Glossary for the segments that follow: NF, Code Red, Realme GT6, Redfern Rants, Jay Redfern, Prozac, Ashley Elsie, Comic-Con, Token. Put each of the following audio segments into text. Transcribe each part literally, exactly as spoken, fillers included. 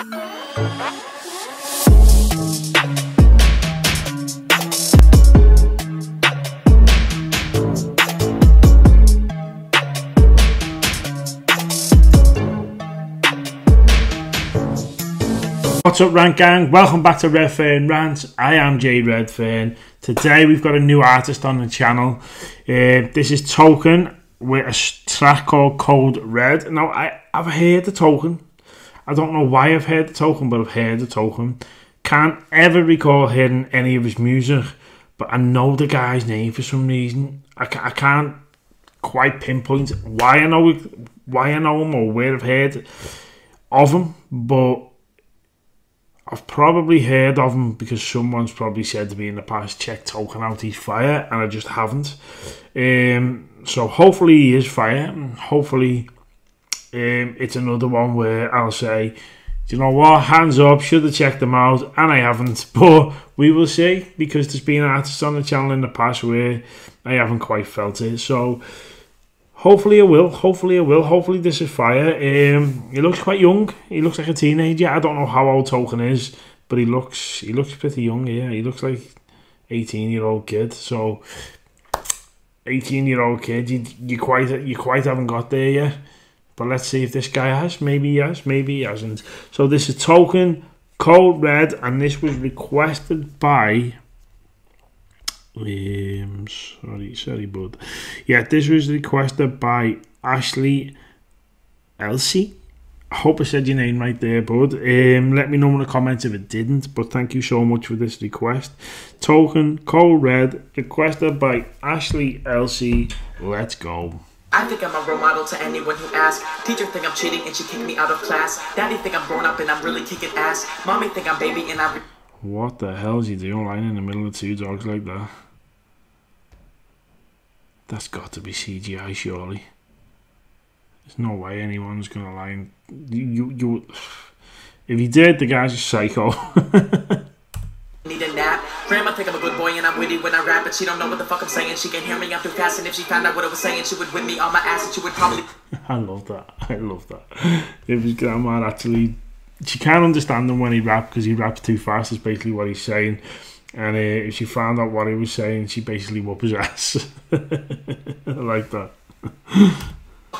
What's up, Rant Gang? Welcome back to Redfern Rants. I am Jay Redfern. Today we've got a new artist on the channel. Uh, this is Token with a track called Code Red. Now, I, I've heard the Token. I don't know why I've heard the Token, but I've heard the Token. Can't ever recall hearing any of his music, but I know the guy's name for some reason. I, I can't quite pinpoint why I know why I know him or where I've heard of him, but I've probably heard of him because someone's probably said to me in the past, check Token out, he's fire, and I just haven't. Um, so hopefully he is fire, and hopefully um, it's another one where I'll say, do you know what, hands up, should have checked them out, and I haven't. But we will see, because there's been artists on the channel in the past where I haven't quite felt it. So hopefully I will, hopefully I will, hopefully this is fire. Um, he looks quite young, he looks like a teenager. I don't know how old Token is, but he looks he looks pretty young, yeah. He looks like eighteen year old kid, so eighteen year old kid, you, you, quite, you quite haven't got there yet. But let's see if this guy has, maybe he has, maybe he hasn't. So this is Token, Code Red, and this was requested by... Um, sorry, sorry, bud. Yeah, this was requested by Ashley Elsie. I hope I said your name right there, bud. Um, let me know in the comments if it didn't, but thank you so much for this request. Token, Code Red, requested by Ashley Elsie. Let's go. I think I'm a role model to anyone who asks. Teacher think I'm cheating and she kicked me out of class. Daddy think I'm grown up and I'm really kicking ass. Mommy think I'm baby and I... What the hell is he doing lying in the middle of two dogs like that? That's got to be C G I, surely. There's no way anyone's gonna lie. In... You, you, you, if he did, the guy's a psycho. Need a nap. Grandma think I'm a good boy and I'm witty when I rap, but she don't know what the fuck I'm saying. She can hear me out through fast, and if she found out what I was saying, she would whip me on my ass, and she would probably. I love that. I love that. If his grandma actually, she can't understand him when he raps because he raps too fast. Is basically what he's saying. And uh, if she found out what he was saying, she basically whooped his ass. I like that.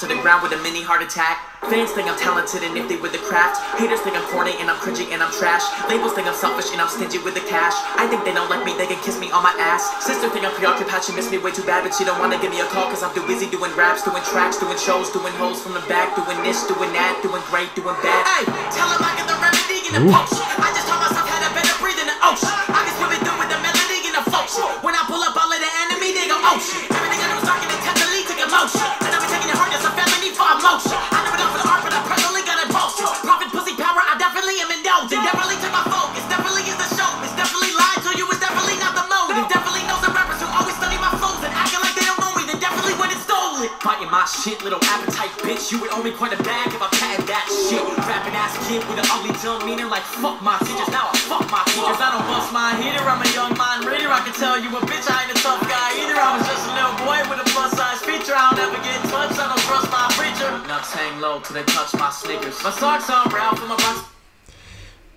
To the ground with a mini heart attack. Fans think I'm talented and nifty with the craft. Haters think I'm corny and I'm cringy and I'm trash. Labels think I'm selfish and I'm stingy with the cash. I think they don't like me, they can kiss me on my ass. Sister think I'm preoccupied, she miss me way too bad, but she don't wanna give me a call cause I'm too busy doing raps, doing tracks, doing shows, doing holes from the back, doing this, doing that, doing great, doing bad. Hey, tell him I got the remedy in the post. I just told myself how to better breathe in the ocean. I just put me through with the melody in the folks. When I pull up, I'll let the enemy, they go, oh shit. Everything I do is talking and tell the lead to get motion. I never done for the art, but I personally got it both. Profit, pussy, power, I definitely am indulged. It definitely took my focus, definitely is the show. It's definitely lied to you, it's definitely not the mode. It definitely knows the rappers who always study my foes and acting like they don't know me, they definitely went and stole it. Fighting my shit, little appetite, bitch. You would owe me quite a bag if I had that shit. Rapping ass kid with an ugly dumb meaning like fuck my teachers, now I fuck my teachers. I don't bust my heater, I'm a young mind reader. I can tell you a bitch, I ain't a tough guy either. I was just a little boy with a plus size feature. I'll never get touched, I don't trust my nuts hang low till they touch my sneakers. My socks on round for my box.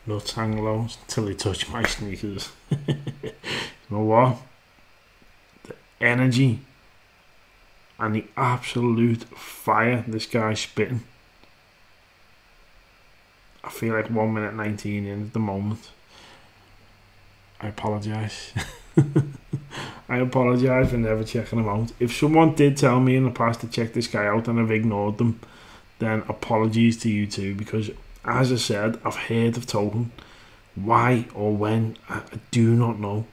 Nuts hang low till they touch my sneakers. You know what? The energy and the absolute fire this guy's spitting. I feel like one minute nineteen in at the moment. I apologise. I apologise for never checking him out. If someone did tell me in the past to check this guy out and I've ignored them, then apologies to you too, because as I said, I've heard of Token. Why or when, I do not know,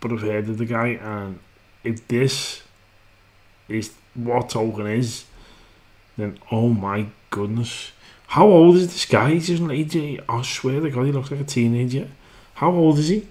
but I've heard of the guy, and if this is what Token is, then oh my goodness. How old is this guy? He's just an A J. I swear to God, he looks like a teenager. How old is he?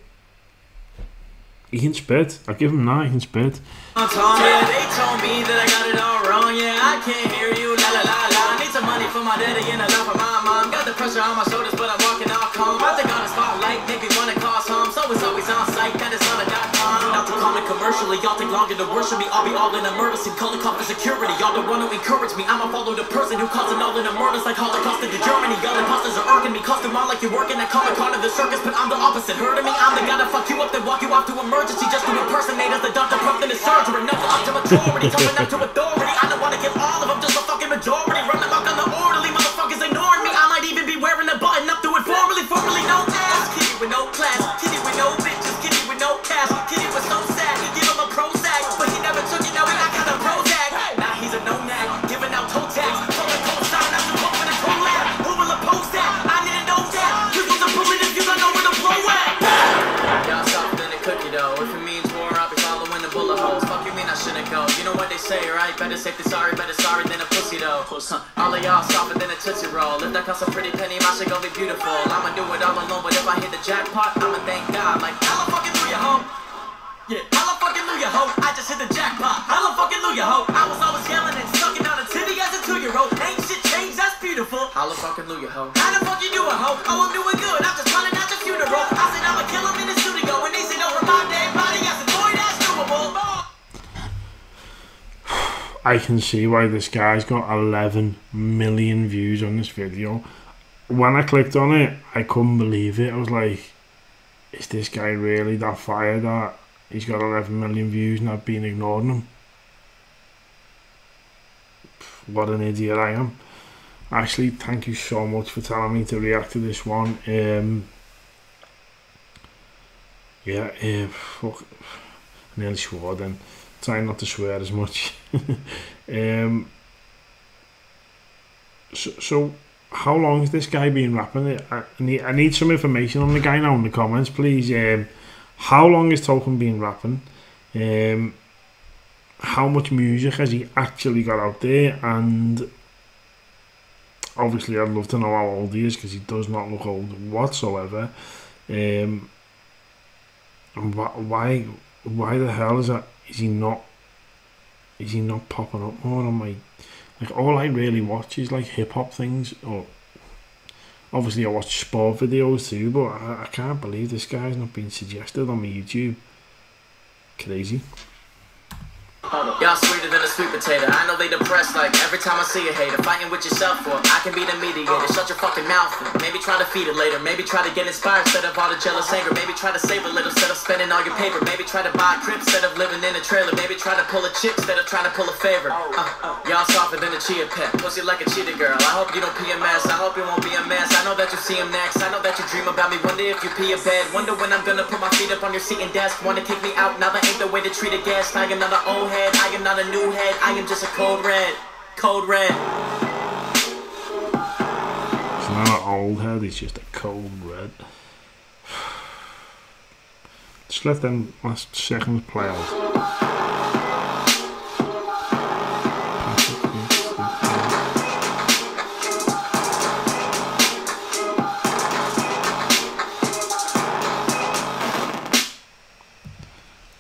He can spit. I'll give him nine. He can spit. Yeah, they told me that I got it all wrong. Yeah, I can't hear you. La la la la. I need some money for my daddy and a lot for my mom. Got the pressure on my shoulders, but I'm walking off calm. I take on the spotlight, make me wanna cause harm. So it's always on site. That is on a dot com. Not to call me commercial. controversially. Y'all take longer to worship me. I'll be all in a murder scene, call the cop for security. Y'all don't want to encourage me. I'ma follow the person who causing all in the murders like Holocaust into Germany. Y'all imposters are irking me. Costume on like you're working at Comic-Con of the circus, but I'm the opposite. Heard of me? I'm the guy to fuck you up, then walk you off to emergency just to impersonate as the doctor prompting his surgery. Never up to maturity, coming up to authority. I don't want to give all of them, just a fucking majority. Run the fuck on the orderly, motherfuckers ignoring me. I might even be wearing a button up through it formally, formally no ass. Kitty with no class, kitty with no bitches, kitty with no cash. Kitty was so sad, he gave him a Prozac, but he never took it, now he not got a Prozac. Now he's a no-nag, giving out toe tags. Say right, better safe than sorry, better sorry than a pussy though. All of y'all softer than a tootsie roll. If that costs a pretty penny, my shit gon' be beautiful. I'ma do it all alone, but if I hit the jackpot, I'ma thank God. Like hella fucking looya ho, yeah, hella fucking looya ho. I just hit the jackpot, hella fucking looya ho. I was always yelling and sucking on a titty as a two-year-old. Ain't shit changed, that's beautiful. Hella fucking looya ho. How the fuck you do a ho? Oh, I'm doing good. I'm just running at your funeral. I said I'ma kill him in the studio, and he said over my dead body. I said boy, that's doable. I can see why this guy's got eleven million views on this video. When I clicked on it, I couldn't believe it. I was like, is this guy really that fire that he's got eleven million views and I've been ignoring him? What an idiot I am. Ashley, thank you so much for telling me to react to this one. Um, yeah, uh, fuck. I nearly swore then. Trying not to swear as much. um, so, so, how long has this guy been rapping it? I need, I need some information on the guy now in the comments, please. Um, how long has Token been rapping? Um, how much music has he actually got out there? And obviously, I'd love to know how old he is because he does not look old whatsoever. Um, and wh why, why the hell is that? Is he not? Is he not popping up more on my? Like all I really watch is like hip hop things. Or obviously I watch sport videos too, but I, I can't believe this guy's not been suggested on my YouTube. Crazy. Y'all sweeter than a sweet potato. I know they depressed like every time I see a hater. Fighting with yourself for I can be the mediator. Shut your fucking mouth and maybe try to feed it later. Maybe try to get inspired instead of all the jealous anger. Maybe try to save a little instead of spending all your paper. Maybe try to buy a crib instead of living in a trailer. Maybe try to pull a chick instead of trying to pull a favor. uh, Y'all softer than a chia pet. Pussy like a cheetah girl. I hope you don't P M S. I hope you won't be a mess. I know that you see him next. I know that you dream about me. Wonder if you pee a bed. Wonder when I'm gonna put my feet up on your seat and desk. Wanna kick me out, now that ain't the way to treat a guest. Now you're not an old head. I am not a new head, I am just a code red. Code red. It's not an old head, it's just a cold red. Just let them last seconds play out.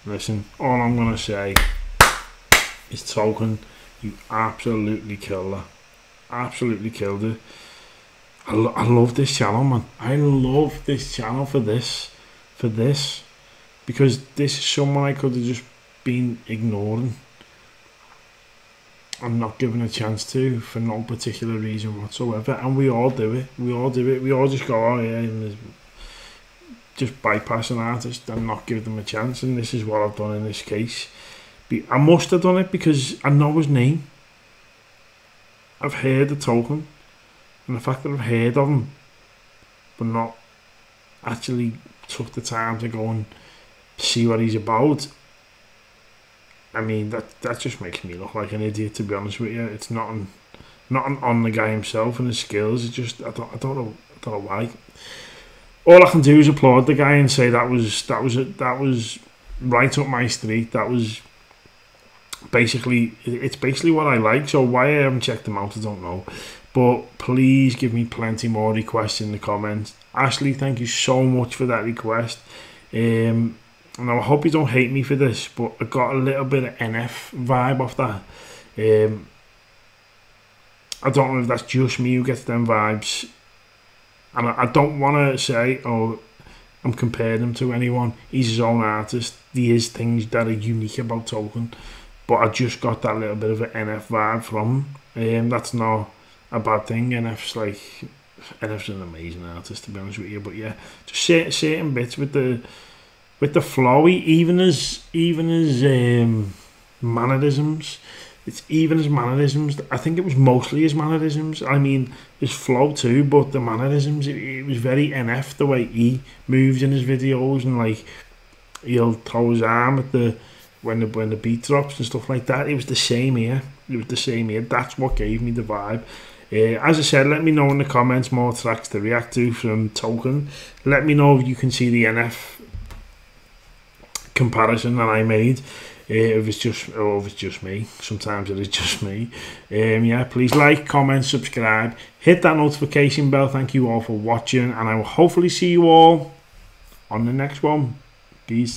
Listen, all I'm going to say is Token, you absolutely killed her. Absolutely killed her. I, lo I love this channel, man. I love this channel for this. For this. Because this is someone I could have just been ignoring. I'm not given a chance to for no particular reason whatsoever. And we all do it. We all do it. We all just go, oh yeah, and just bypass an artist and not give them a chance. And this is what I've done in this case. I must have done it because I know his name. I've heard the Token, and the fact that I've heard of him, but not actually took the time to go and see what he's about. I mean, that that just makes me look like an idiot, to be honest with you. It's not an, not an on the guy himself and his skills. It's just I don't I don't know I don't know why. All I can do is applaud the guy and say that was that was a, that was right up my street. That was basically it's basically what I like. So why I haven't checked them out, I don't know. But please give me plenty more requests in the comments. Ashley, thank you so much for that request. Um, and I hope you don't hate me for this, but I got a little bit of N F vibe off that. Um, I don't know if that's just me who gets them vibes. And I don't want to say, oh, I'm comparing him to anyone. He's his own artist. He is things that are unique about Token. But I just got that little bit of an N F vibe from him. Um, that's not a bad thing. N F's like, N F's an amazing artist, to be honest with you. But yeah, just certain bits with the with the flow, even as even as um, mannerisms. It's even his mannerisms. I think it was mostly his mannerisms. I mean, his flow too, but the mannerisms. It, it was very N F the way he moves in his videos, and like he'll throw his arm at the when the when the beat drops and stuff like that. It was the same here. It was the same here. That's what gave me the vibe. Uh, as I said, let me know in the comments more tracks to react to from Token. Let me know if you can see the N F comparison that I made. Uh, if it's just, or if it's just me, sometimes it is just me. Um, yeah, please like, comment, subscribe, hit that notification bell. Thank you all for watching, and I will hopefully see you all on the next one. Peace.